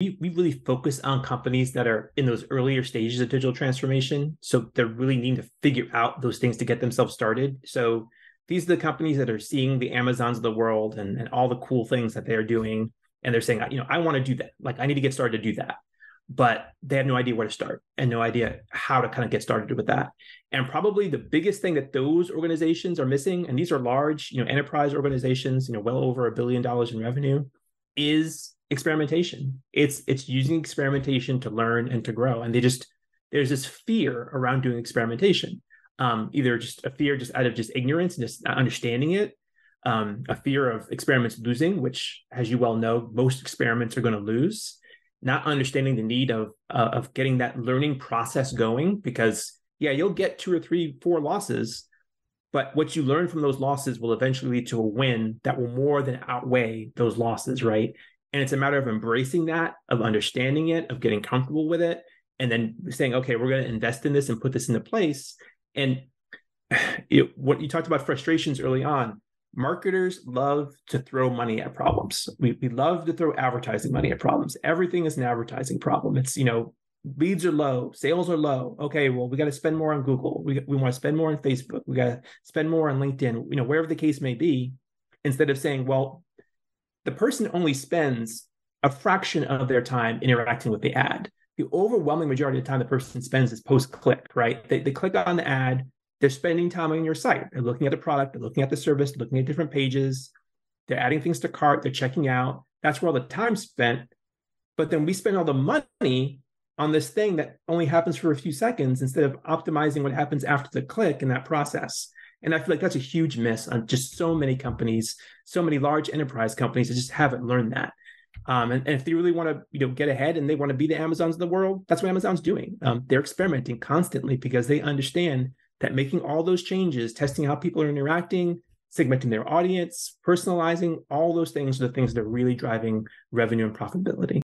We really focus on companies that are in those earlier stages of digital transformation. So they're really needing to figure out those things to get themselves started. So these are the companies that are seeing the Amazons of the world and all the cool things that they're doing. And they're saying, I want to do that. Like, I need to get started to do that. But they have no idea where to start and no idea how to kind of get started with that. And probably the biggest thing that those organizations are missing, and these are large, enterprise organizations, well over $1 billion in revenue, is experimentation. It's using experimentation to learn and to grow. And there's this fear around doing experimentation, either just a fear just out of just ignorance and just not understanding it, a fear of experiments losing, which, as you well know, most experiments are going to lose. Not understanding the need of getting that learning process going, because you'll get 2 or 3, 4 losses, but what you learn from those losses will eventually lead to a win that will more than outweigh those losses, right? And it's a matter of embracing that, of understanding it, of getting comfortable with it, and then saying, okay, we're going to invest in this and put this into place. And what you talked about frustrations early on, marketers love to throw money at problems. We love to throw advertising money at problems. Everything is an advertising problem. It's, leads are low, sales are low. Okay, well, we got to spend more on Google. We want to spend more on Facebook. We got to spend more on LinkedIn, wherever the case may be, instead of saying, well, the person only spends a fraction of their time interacting with the ad. The overwhelming majority of the time the person spends is post-click, right? They click on the ad. They're spending time on your site. They're looking at the product. They're looking at the service, looking at different pages. They're adding things to cart. They're checking out. That's where all the time's spent. But then we spend all the money on this thing that only happens for a few seconds instead of optimizing what happens after the click in that process. And I feel like that's a huge miss on just so many companies, so many large enterprise companies that just haven't learned that. And if they really want to, get ahead and they want to be the Amazons of the world, that's what Amazon's doing. They're experimenting constantly because they understand that making all those changes, testing how people are interacting, segmenting their audience, personalizing, all those things are the things that are really driving revenue and profitability.